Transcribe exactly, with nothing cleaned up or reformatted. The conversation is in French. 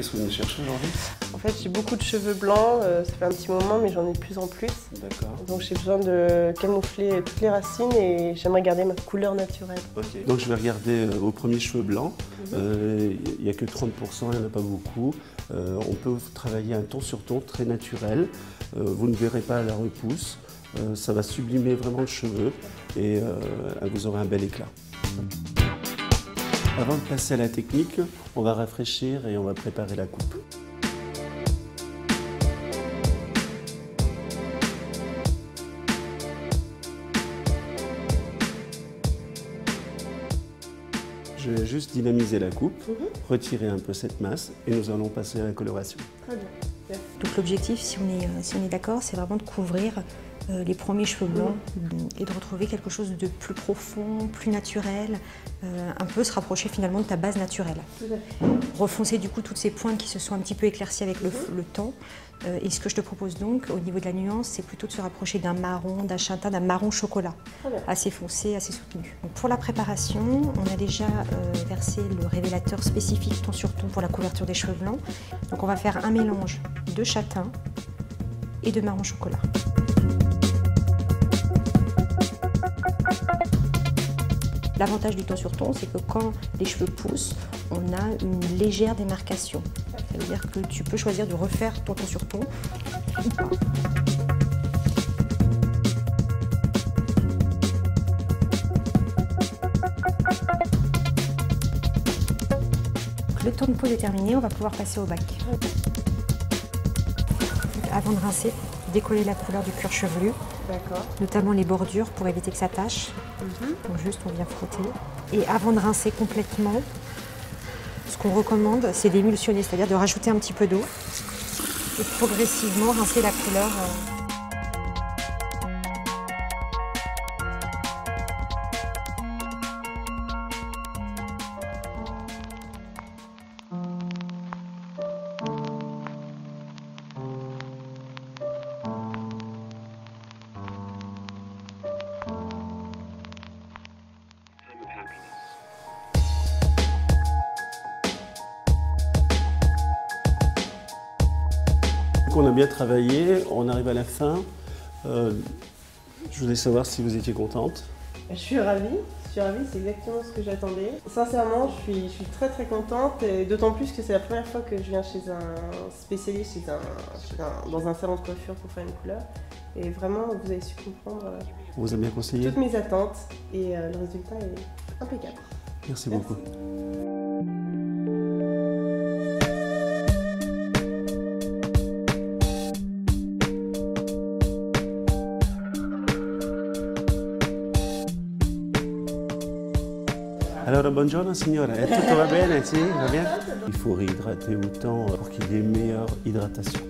Qu'est-ce que vous venez chercher aujourd'hui? En fait, j'ai beaucoup de cheveux blancs, euh, ça fait un petit moment, mais j'en ai de plus en plus. D'accord. Donc j'ai besoin de camoufler toutes les racines et j'aimerais garder ma couleur naturelle. Okay. Donc je vais regarder euh, aux premiers cheveux blancs. Il mm-hmm. n'y euh, a que trente pour cent, il n'y en a pas beaucoup. Euh, on peut travailler un ton sur ton très naturel. Euh, vous ne verrez pas à la repousse. Euh, ça va sublimer vraiment le cheveu et euh, vous aurez un bel éclat. Avant de passer à la technique, on va rafraîchir et on va préparer la coupe. Je vais juste dynamiser la coupe, mmh. retirer un peu cette masse et nous allons passer à la coloration. Très bien. Merci. Donc l'objectif, si on est, si on est d'accord, c'est vraiment de couvrir euh, les premiers cheveux blancs mmh. et de retrouver quelque chose de plus profond, plus naturel, euh, un peu se rapprocher finalement de ta base naturelle. Mmh. Refoncer du coup toutes ces pointes qui se sont un petit peu éclaircies avec mmh. le, le temps. Euh, et ce que je te propose donc au niveau de la nuance, c'est plutôt de se rapprocher d'un marron, d'un châtain, d'un marron chocolat, assez foncé, assez soutenu. Donc, pour la préparation, on a déjà euh, versé le révélateur spécifique ton sur ton pour la couverture des cheveux blancs. Donc on va faire un mélange de châtain et de marron chocolat. L'avantage du ton sur ton, c'est que quand les cheveux poussent, on a une légère démarcation. Ça veut dire que tu peux choisir de refaire ton ton sur ton ou pas. Le temps de pose est terminé, on va pouvoir passer au bac. Avant de rincer, décoller la couleur du cuir chevelu, notamment les bordures pour éviter que ça tâche. Mm-hmm. Donc juste on vient frotter. Et avant de rincer complètement, ce qu'on recommande, c'est d'émulsionner, c'est-à-dire de rajouter un petit peu d'eau et progressivement rincer la couleur. On a bien travaillé, on arrive à la fin. Euh, je voulais savoir si vous étiez contente. Je suis ravie, je suis ravie, c'est exactement ce que j'attendais. Sincèrement, je suis, je suis très très contente, d'autant plus que c'est la première fois que je viens chez un spécialiste, chez un, chez un, dans un salon de coiffure pour faire une couleur. Et vraiment, vous avez su comprendre euh, on vous a bien conseillé. Toutes mes attentes et euh, le résultat est impeccable. Merci, Merci. beaucoup. Alors, bonjour, signora. Tout va bien, va bien? Il faut réhydrater autant pour qu'il y ait meilleure hydratation.